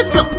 Let's go.